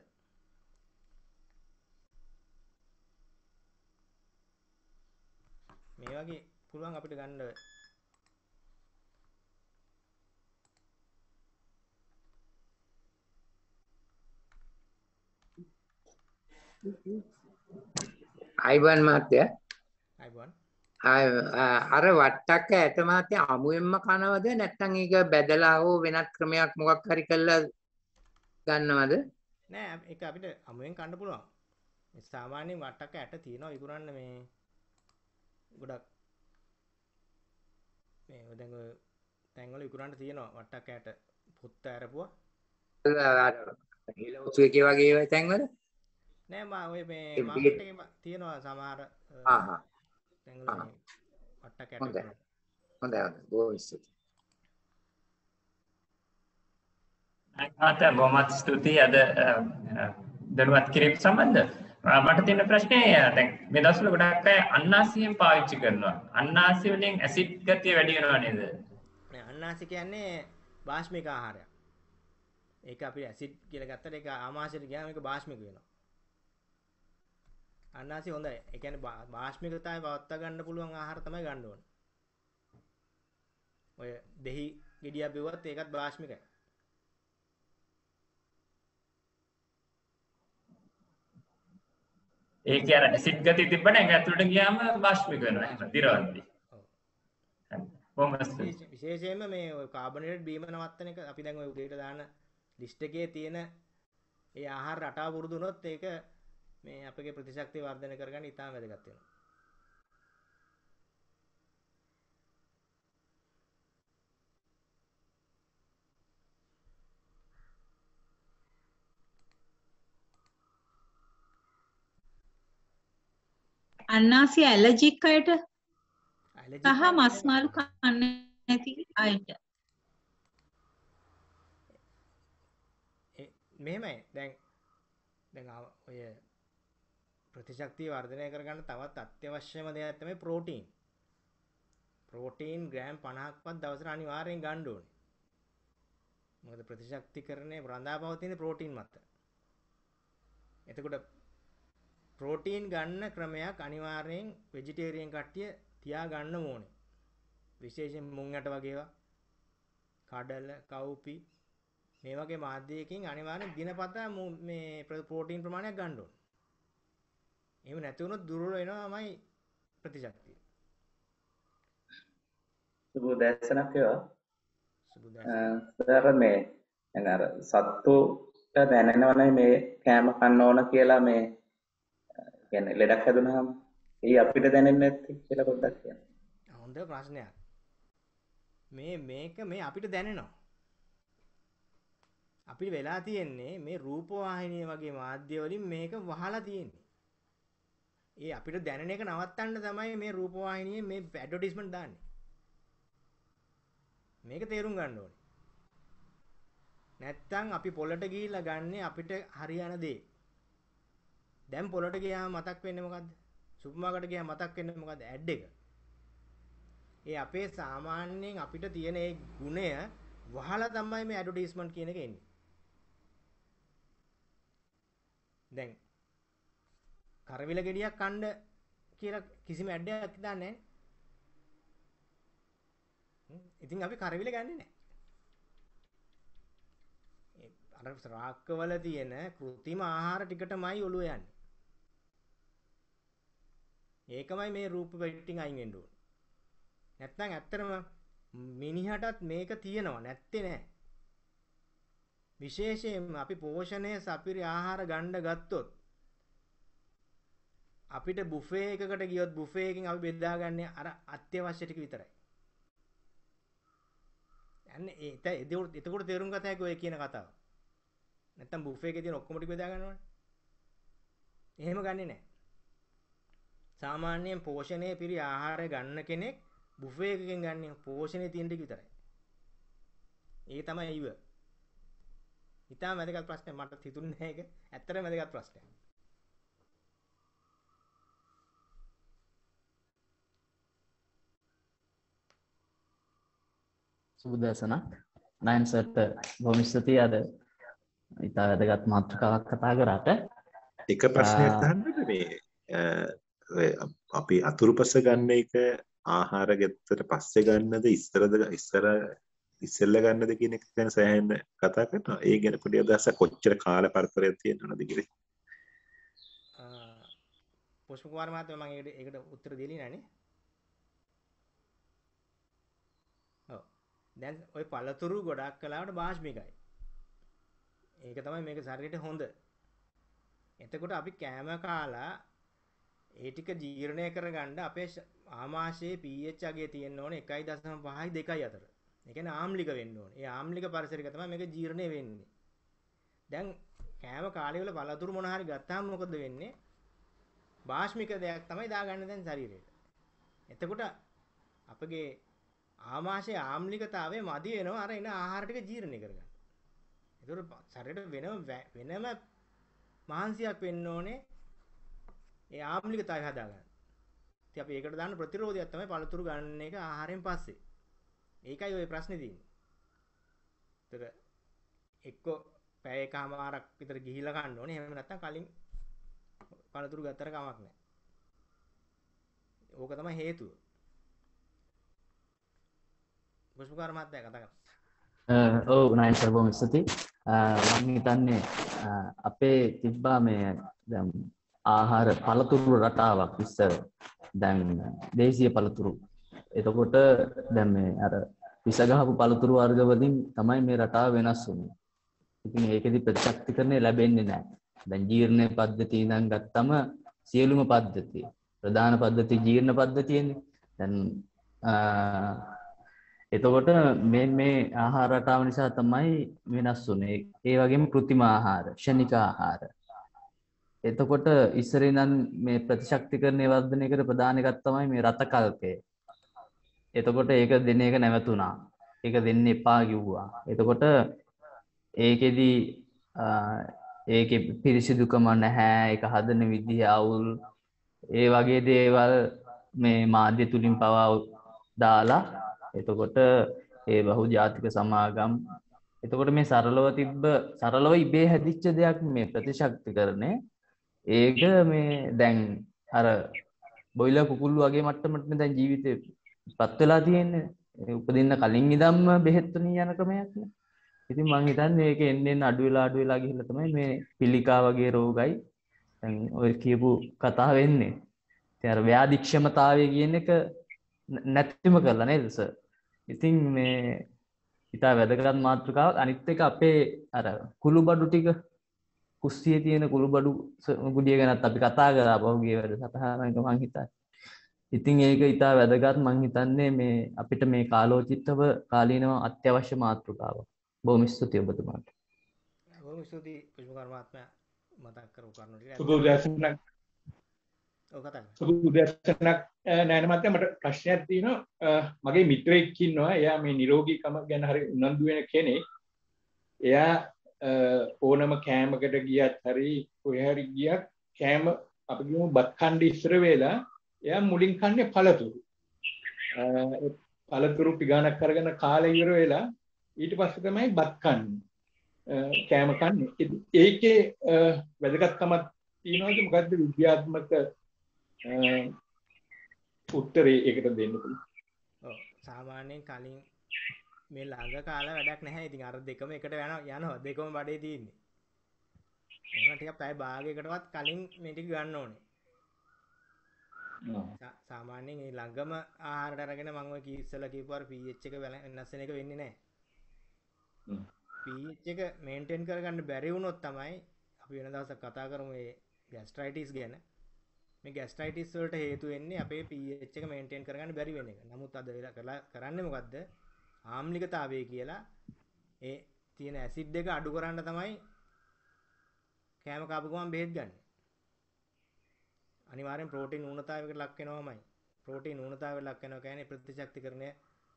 මේ වගේ පුළුවන් අපිට ගන්න අයිබන් මාත්‍ය අයිබන් අර වට්ටක්ක ඇත මාත්‍ය අමුයෙන්ම කනවද නැත්නම් ඒක බෙදලා හෝ වෙනත් ක්‍රමයක් මොකක් හරි කරලා ගන්නවද නෑ ඒක අපිට අමුයෙන් කන්න පුළුවන් මේ සාමාන්‍ය වට්ටක්ක ඇට තියෙනවා විකුණන්න මේ ගොඩක් මේ දැන් ඔය තැන් වල විකුණන්න තියෙනවා වට්ටක්ක ඇට පොත් ඇරපුවා හිලෝස් එකේ වගේ ඒ තැන් වල නෑ මා ඔය මේ මාකට් එකේ තියෙනවා සමහර තැන්වල මේ වට්ටක් ඇටේ හොඳයි හොඳයි බොයිස් ආත බොහොමත් ස්තුතියි අද දරුවත් කිරීම සම්බන්ධ මට තියෙන ප්‍රශ්නේ දැන් මේ දවස්වල ගොඩක් අය අන්නාසියෙන් පාවිච්චි කරනවා අන්නාසිය වලින් ඇසිඩ් ගතිය වැඩි වෙනවා නේද මේ අන්නාසි කියන්නේ භාෂ්මික ආහාරයක් ඒක අපි ඇසිඩ් කියලා ගත්තට ඒක ආමාශයට ගියාම ඒක භාෂ්මික වෙනවා අන්නාසි හොඳයි. ඒ කියන්නේ භාෂ්මිකතාවය වත්වා ගන්න පුළුවන් ආහාර තමයි ගන්න ඕනේ. ඔය දෙහි ගෙඩියක් බෙවුවත් ඒකත් භාෂ්මිකයි. ඒ කියන්නේ ඇසිඩ් ගතිය තිබ්බනම් ඒක ඇතුළට ගියාම භාෂ්මික වෙනවා. එහෙම දිරවන්නේ. ඔව්. කොහොමද? විශේෂයෙන්ම මේ ඔය කාබනේටඩ් බීම නවත්තන එක අපි දැන් ඔය උදේට දාන ලිස්ට් එකේ තියෙන ඒ ආහාර රටාව වුරුදු වුණොත් ඒක මේ අපගේ ප්‍රතිශක්තිය වර්ධනය කරගන්න ඉතාම වැදගත් වෙනවා. අන්නාසි ඇලර්ජික් අයට සහ මස් මාළු කන්නේ නැති අයට මෙහෙමයි දැන් ඔය प्रतिशक्ति वर्धने करगन्न तवत अत्यावश्यम देयक තමයි प्रोटीन प्रोटीन ग्राम 50ක්වත් දවසට අනිවාර්යෙන් ගන්න ඕනේ මොකද ප්‍රතිශක්තිකරණය රඳාපවතින ප්‍රෝටීන් මත එතකොට ප්‍රෝටීන් ගන්න ක්‍රමයක් අනිවාර්යෙන් ভেජිටේරියන් කට්ටිය තියා ගන්න ඕනේ විශේෂයෙන් මුං ඇට වගේවා කඩල කව්පි මේ වගේ මාධ්‍යයකින් අනිවාර්යෙන් දිනපතා මේ ප්‍රෝටීන් ප්‍රමාණයක් ගන්න ඕනේ එහෙම නැති වුණොත් දුර්වල වෙනවාමයි ප්‍රතිශක්තිය. සුබ දැසනක් වේවා. සුබ දැසන. මේ يعني අර සත්තුට දැනෙනවනේ මේ කෑම කන්න ඕන කියලා මේ يعني ලෙඩක් හැදුනහම ඒ අපිට දැනෙන්නේ නැති කියලා පොඩ්ඩක් කියන්න. හොඳ ප්‍රශ්නයක්. මේක අපිට දැනෙනවා. අපිට වෙලා තියෙන්නේ මේ රූපවාහිනිය වගේ මාධ්‍ය වලින් මේක වහලා තියෙන්නේ. ඒ අපිට දැනෙන එක නවත්තන්න තමයි මේ රූපවාහිනියේ මේ ඇඩ්වර්ටයිස්මන්ට් දාන්නේ. මේක තේරුම් ගන්න ඕනේ. නැත්තම් අපි පොළට ගිහිල්ලා ගන්නේ අපිට හරියන දේ. දැන් පොළට ගියාම මතක් වෙන්නේ මොකද්ද? සුපර් මාකට් ගියාම මතක් වෙන්නේ මොකද්ද? ඇඩ් එක. ඒ අපේ සාමාන්‍යයෙන් අපිට තියෙන ඒ ගුණය වහලා තමයි මේ ඇඩ්වර්ටයිස්මන්ට් කියන එක එන්නේ. දැන් කරවිල ගෙඩියක් කන්න කියලා කිසිම ඇඩ්ඩයක් දාන්නේ නැහැ. ඉතින් අපි කරවිල ගන්නේ නැහැ. අර රාක්කවල තියෙන કૃතිම ආහාර ටිකටමයි ඔළුව යන්නේ. ඒකමයි මේ රූප පෙට්ටින් අයින් වෙන්න ඕනේ. නැත්නම් ඇත්තටම මිනිහටත් මේක තියෙනවා නැත්තේ නෑ. විශේෂයෙන්ම අපි පෝෂණයේ සපිරි ආහාර ගන්න ගත්තොත් අපිට බුෆේ එකකට ගියොත් බුෆේ එකකින් අපි බෙදා ගන්නේ අර අත්‍යවශ්‍ය ටික විතරයි. යන්නේ එතකොට තේරුම් ගත හැකි ඔය කියන කතාව. නැත්නම් බුෆේ එකේ තියෙන ඔක්කොම ටික බෙදා ගන්නවනේ. එහෙම ගන්නේ නෑ. सामान्य पोषणे पिरी आहार गन्न केनेक बुफे එකකින් ගන්න पोषणे තියෙන ටික විතරයි. ඒ තමයි ඊව. ඊටම වැදගත් ප්‍රශ්නයක් මට හිතුන්නේ නැහැ ඒක. ඇත්තටම වැදගත් ප්‍රශ්නයක්. සුබදේශනක්. නයන් සර්ට බොහොම ස්තුතියි අද. ඊට වැදගත් මාතෘකාවක් කතා කරාට. එක ප්‍රශ්නයක් තහන්නද මේ අපි අතුරුපස ගන්න එක ආහාර ගැත්තට පස්සේ ගන්නද ඉස්සෙල්ලා ගන්නද කියන එක ගැන සෑහෙන කතා කරනවා. ඒ ගැන පොඩි අදහසක් කොච්චර කාල පරතරයක් තියෙනවද කියලා. පුෂ්ප කුමාර මහත්මයා මම ඒකට උත්තර දෙලිය නෑනේ. ඔව්. දැන් ওই පළතුරු ගොඩක් කලාවට භාෂ්මිකයි. ඒක තමයි මේක ශරීරයට හොඳ. එතකොට අපි කෑම කාලා ඒ ටික ජීර්ණය කරගන්න අපේ ආමාශයේ pH අගේ තියෙන්න ඕනේ 1.5යි 2යි අතර. ඒ කියන්නේ ආම්ලික වෙන්න ඕනේ. ඒ ආම්ලික පරිසරයක තමයි මේක ජීර්ණය වෙන්නේ. දැන් කෑම කාලේ වල පළතුරු මොන හරි ගත්තාම මොකද වෙන්නේ? භාෂ්මික දෙයක් තමයි දාගන්නේ දැන් ශරීරයට. එතකොට අපගේ ආමාශයේ ආම්ලිකතාවය මදි වෙනවා අර එන ආහාර ටික ජීර්ණය කරගන්න. ඒතකොට ශරීරයට වෙනම මහන්සියක් වෙන්න ඕනේ. ඒ ආම්ලිකතාවය හදාගන්න. ඉතින් අපි ඒකට දාන ප්‍රතිරෝධයක් තමයි පළතුරු ගන්න එක ආහාරයෙන් පස්සේ. ඒකයි ওই ප්‍රශ්නේ තියෙන්නේ. ඒතර එක්ක පැය එකමාරක් විතර ගිහිලා ගන්න ඕනේ. එහෙම නැත්නම් කලින් පළතුරු ගත්තට කමක් නැහැ. ඕක තමයි හේතුව. පුෂ්පකාර මහත්තයා කතා කරා. ඔව් නයින් සර් බොහොම ස්තුතියි. මම හිතන්නේ අපේ තිබ්බා මේ දැන් ආහාර පළතුරු රටාවක් ඉස්සර දැන් දේශීය පළතුරු. එතකොට දැන් මේ අර විස ගහපු පළතුරු වර්ග වලින් තමයි මේ රටාව වෙනස් වෙන්නේ. ඉතින් ඒකෙදි ප්‍රතිශක්තිකරණය ලැබෙන්නේ නැහැ. දැන් ජීර්ණ පද්ධතිය ඉඳන් ගත්තම සියලුම පද්ධති ප්‍රධාන පද්ධති ජීර්ණ පද්ධතියනේ. දැන් එතකොට මේ ආහාර රටාව නිසා තමයි වෙනස් වෙන්නේ. ඒ වගේම કૃතිම ආහාර, ෂණික ආහාර. එතකොට ඉස්සරින් නම් මේ ප්‍රතිශක්තිකරණයේ වර්ධනයකට ප්‍රධාන එකක් තමයි මේ රතකල්පය. එතකොට ඒක දෙන එක නැවතුණා. ඒක දෙන්න එපා කිව්වා. එතකොට ඒකෙදි ඒකේ පිරිසිදුකම නැහැ, ඒක හදන විදිහ අවුල්. ඒ වගේ දේවල් මේ මාධ්‍ය තුලින් පවා දාලා එතකොට ඒ බහුජාතික සමාගම් එතකොට මේ සරලව ඉබේ හැදිච්ච දෙයක් මේ ප්‍රතිශක්තිකරණය. ඒක මේ දැන් අර බොයිලර් කුකුල්ලු වගේ මට්ටමටනේ දැන් ජීවිතේපත් වෙලා තියෙන්නේ. උපදින්න කලින් ඉඳන්ම බෙහෙත් තුනින් යන ක්‍රමයක් නේ. ඉතින් මං හිතන්නේ ඒක එන්නේ අඩු වෙලා ගිහිල්ලා තමයි මේ පිළිකා වගේ රෝගයි දැන් ඔය කියපු කතාව වෙන්නේ. ඉතින් අර ව්‍යාධික්ෂමතාවය කියන එක නැතිම කරලා නේද සර්? ඉතින් මේ ඊට වැඩගත් මාතෘකාවක්. අනිත් එක අපේ අර කුළුබඩු ටික කුස්සියේ තියෙන කුළුබඩු ගුඩිය ගැනත් අපි කතා කරා පහුගිය වැඩසටහනක මං හිතන්නේ. ඉතින් ඒක ඊට වැඩගත් මං හිතන්නේ මේ අපිට මේ කාලෝචිතව කාලීනව අත්‍යවශ්‍ය මාතෘකාවක්. බොහොම ස්තුතියි ඔබතුමාට. බොහොම ස්තුතියි පුෂ්පකාර මහත්මයා මතක් කරපු කරුණු ටික. සුබ උදෑසනක්. ඔව් කතා කරන්න. සුබ උදෑසනක් නෑන මහත්මයා මට ප්‍රශ්නයක් තියෙනවා. මගේ මිත්‍රයෙක් ඉන්නවා. එයා මේ නිරෝගීකම ගැන හරි උනන්දු වෙන කෙනෙක්. එයා ඕනම කෑමකට ගියත් හරි කොහරි ගියත් කෑම අපි කියමු බත් කන්න ඉස්සර වෙලා එයා මුලින් කන්නේ පළතුරු. පළතුරු පිගානක් කරගෙන කාලය ඉවර වෙලා ඊට පස්සේ තමයි බත් කන්නේ. කෑම කන්නේ. ඒකේ වැදගත්කමක් තියෙනවාද මොකද්ද විද්‍යාත්මක උත්තරේ ඒකට දෙන්න පුළුවන්. ඔව් සාමාන්‍යයෙන් කලින් මේ ළඟ කාලා වැඩක් නැහැ. ඉතින් අර දෙකම එකට යනවා දෙකම බඩේ තියෙන්නේ. එහෙනම් ටිකක් පැය භාගයකටවත් කලින් මේ ටික ගන්න ඕනේ. සාමාන්‍යයෙන් මේ ළඟම ආහාරයට අරගෙන මම ඔය ඉස්සලා කියපුවා pH එක වෙනස් වෙන එක වෙන්නේ නැහැ. pH එක මේන්ටේන් කරගන්න බැරි වුණොත් තමයි අපි වෙන දවසක් කතා කරමු මේ ગેස්ට්‍රයිටිස් ගැන. මේ ગેස්ට්‍රයිටිස් වලට හේතු වෙන්නේ අපේ pH එක මේන්ටේන් කරගන්න බැරි වෙන එක. නමුත් අද වෙලා කරන්නේ මොකද්ද? ආම්ලිකතාවය කියලා ඒ තියෙන ඇසිඩ් එක අඩු කරන්න තමයි කෑම කාපු ගමන් බෙහෙත් ගන්න. අනිවාර්යෙන් ප්‍රෝටීන් ඌනතාවයකට ලක් වෙනවමයි. ප්‍රෝටීන් ඌනතාවයට ලක් වෙනවා කියන්නේ ප්‍රතිශක්තිකරණය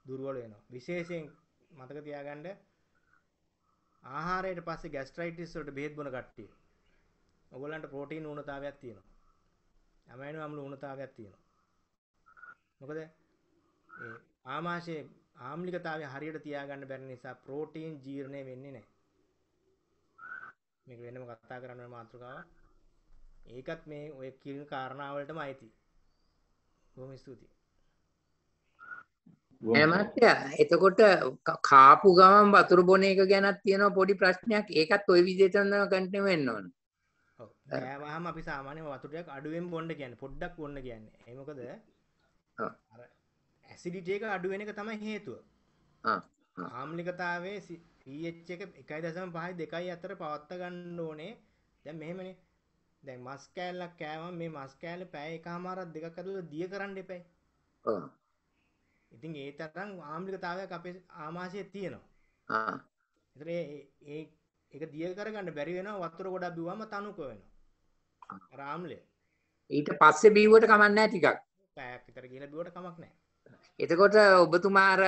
දුර්වල වෙනවා. විශේෂයෙන් මතක තියාගන්න ආහාරයට පස්සේ ગેස්ට්‍රයිටිස් වලට බෙහෙත් බොන කට්ටිය. ඔයගොල්ලන්ට ප්‍රෝටීන් ඌනතාවයක් තියෙනවා. ඇමයිනෝ අම්ල ඌනතාවයක් තියෙනවා. මොකද ඒ ආමාශයේ ආම්ලිකතාවය හරියට තියාගන්න බැරි නිසා ප්‍රෝටීන් ජීර්ණය වෙන්නේ නැහැ. මේක වෙනම කතා කරන්න වෙන මාතෘකාවක්. ඒකත් මේ ඔය කිරින කාරණා වලටම අයිති. බොහොම ස්තුතියි. එමත්ය එතකොට කාපු ගමන් වතුර බොන එක ගැනත් තියෙනවා පොඩි ප්‍රශ්නයක්. ඒකත් ওই විදිහටම කන්ටිනියු වෙන්න ඕන. ඔව්. ඒවාම අපි සාමාන්‍යයෙන් වතුර ටික අඩුවෙන් බොන්න කියන්නේ පොඩ්ඩක් බොන්න කියන්නේ. ඒ මොකද? ආ. අර ඇසිඩිටි එක අඩු වෙන එක තමයි හේතුව. ආ. ආම්ලිකතාවයේ pH එක 1.5යි 2යි අතර පවත්වා ගන්න ඕනේ. දැන් මෙහෙමනේ. දැන් මස් කෑල්ලක් කෑවම මේ මස් කෑල්ල පැය එකමාරක් දෙකක් අතර දිය කරන්න එපයි. ඔව්. ඉතින් ඒ තරම් ආම්ලිකතාවයක් අපේ ආමාශයේ තියෙනවා. ආ. ඒතර ඒ ඒක දිය කරගන්න බැරි වෙනවා වතුර ගොඩක් බිව්වම තනුක වෙනවා. අර ආම්ලය. ඊට පස්සේ බිව්වට කමක් නැහැ ටිකක්. පැයක් විතර ගිහලා බිව්වට කමක් නැහැ. එතකොට ඔබතුමා අර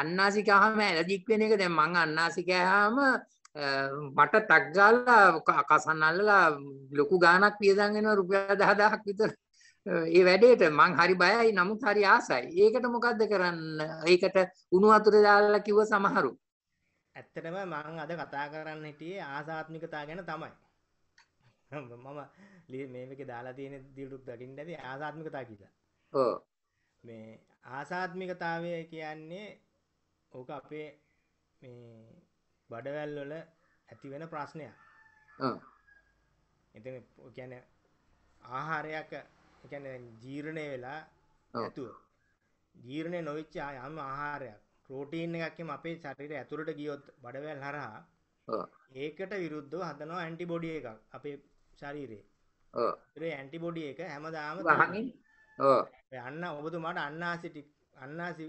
අන්නාසි කහම ඇලර්ජික් වෙන එක දැන් මං අන්නාසි කෑවම මට තක් ගාලා කසන් අල්ලලා ලොකු ගාණක් වියදම් වෙනවා රුපියල් 10000ක් විතර. ඒ වැඩේට මං හරි බයයි නමුත් හරි ආසයි. ඒකට මොකද්ද කරන්න? ඒකට උණු වතුර දාලා කිව්ව සමහරු. ඇත්තටම මං අද කතා කරන්න හිටියේ ආසාත්මිකතාව ගැන තමයි. මම මේ මේකේ දාලා තියෙන දියුඩුක් දකින්න ඇති ආසාත්මිකතාව කියලා. ඔව්. මේ ආසාත්මිකතාවය කියන්නේ ඕක අපේ මේ බඩවැල් වල ඇති වෙන ප්‍රශ්නයක්. ඔව්. ඉතින් ඒ කියන්නේ ආහාරයක ඒ කියන්නේ ජීර්ණය වෙලා නැතුව ජීර්ණය නොවිච්ච යම් ආහාරයක් ප්‍රෝටීන් එකක් එම අපේ ශරීරය ඇතුළට ගියොත් බඩවැල් හරහා ඒකට විරුද්ධව හදනවා ඇන්ටිබොඩි එකක් අපේ ශරීරේ. ඔව්. ඒ ඇන්ටිබොඩි එක හැමදාම වහන්නේ. ඔව්. යන්න ඔබතුමාට අන්නාසි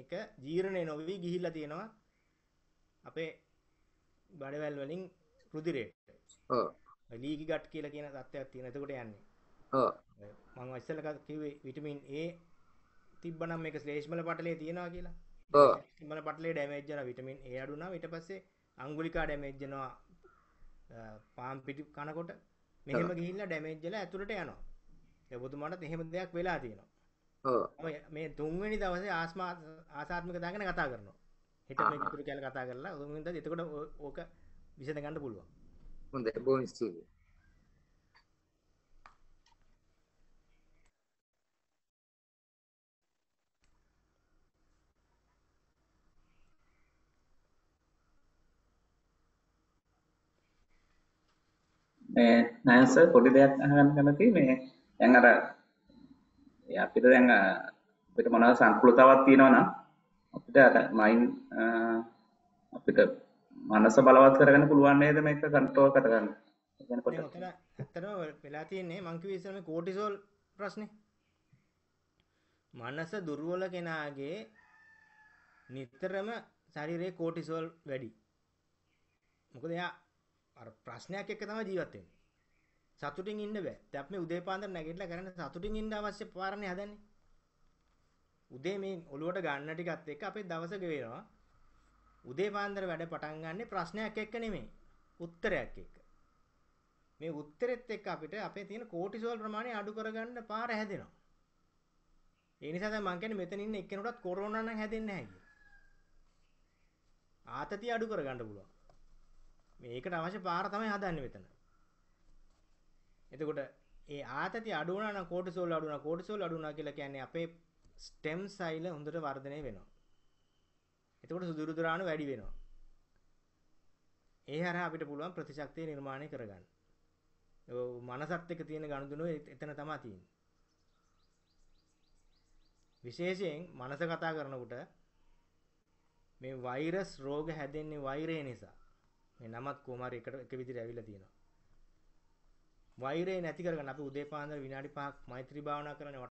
එක ජීර්ණය නොවි ගිහිල්ලා තියෙනවා අපේ බඩවැල් වලින් රුධිරයට. ඔව්. ලීකි ගට් කියලා කියන තත්ත්වයක් තියෙනවා. එතකොට යන්නේ. ඔව්. මම ඉස්සෙල්ලා කිව්වේ විටමින් A තිබ්බනම් මේක ශ්ලේෂ්මල පටලයේ තියෙනවා කියලා. ඔව්. ශ්ලේෂ්මල පටලයේ ඩැමේජ් වෙනවා විටමින් A අඩු වුණාම ඊට පස්සේ අඟුලිකා ඩැමේජ් වෙනවා. පාම් පිටි කනකොට මෙහෙම ගිහිල්ලා ඩැමේජ් වෙලා ඇතුළට යනවා. ඒ ඔබතුමාට එහෙම දෙයක් වෙලා තියෙනවා. ඔව්. මේ තුන්වෙනි දවසේ ආසාත්මික දාගෙන කතා කරනවා. හෙට මේ කිතුරු කැල කතා කරලා උන්ගෙන්ද එතකොට ඕක විසඳ ගන්න පුළුවන්. හොඳයි බොහොම ස්තුතියි. මේ නයස පොඩි දෙයක් අහගන්න කැමතියි. මේ දැන් අර අපිට දැන් අපිට මොනවාද සංකූලතාවක් තියෙනවා නම් අපිට අර මයින් අපිට මනස බලවත් කරගන්න පුළුවන් නේද මේක කන්ට්‍රෝල් කරගන්න. ඒ කියන්නේ පොඩ්ඩක් ඇත්තටම වෙලා තියෙන්නේ මං කිව්වේ ඉස්සර මේ කෝටිසෝල් ප්‍රශ්නේ. මනස දුර්වල කෙනාගේ නිතරම ශරීරයේ කෝටිසෝල් වැඩි. මොකද එයා අර ප්‍රශ්නයක් එක්ක තමයි ජීවත් වෙන්නේ. සතුටින් ඉන්න බෑ. දැන් අපි උදේ පාන්දර නැගිටලා කරන්නේ සතුටින් ඉන්න අවශ්‍ය පාරණේ හදන්නේ. උදේ මේ ඔළුවට ගන්න ටිකත් එක්ක අපේ දවස ගෙවෙනවා. උදේ පාන්දර වැඩ පටන් ගන්න ප්‍රශ්නයක් එක්ක නෙමෙයි උත්තරයක් එක්ක. මේ උත්තරෙත් එක්ක අපිට අපේ තියෙන කෝටිසෝල් ප්‍රමාණය අඩු කරගන්න පාර හැදෙනවා. ඒ නිසා තමයි මම කියන්නේ මෙතන ඉන්න එක්කෙනෙකුටත් කොරෝනා නම් හැදෙන්නේ නැහැ කියලා. ආතතිය අඩු කරගන්න පුළුවන්. මේකට අවශ්‍ය පාර තමයි හදන්නේ මෙතන. එතකොට ඒ ආතතිය අඩු වුණා නම් කෝටිසෝල් අඩු වුණා. කෝටිසෝල් අඩු වුණා කියලා කියන්නේ අපේ ස්ටෙම් සෙල් හොඳට වර්ධනය වෙනවා. එතකොට සුදුරු ද්‍රාණු වැඩි වෙනවා. ඒ හරහා අපිට පුළුවන් ප්‍රතිශක්තිය නිර්මාණය කරගන්න. ඔය මනසත් එක්ක තියෙන ගනුදෙනුව එතන තමයි තියෙන්නේ. විශේෂයෙන් මනස කතා කරනකොට මේ වෛරස් රෝග හැදෙන්නේ වෛරය නිසා. මේ නමත් කොහොම හරි එක විදිහට ඇවිල්ලා තියෙනවා. වෛරය නැති කරගන්න අපි උදේ පාන්දර විනාඩි 5ක් මෛත්‍රී භාවනා කරන්නේ.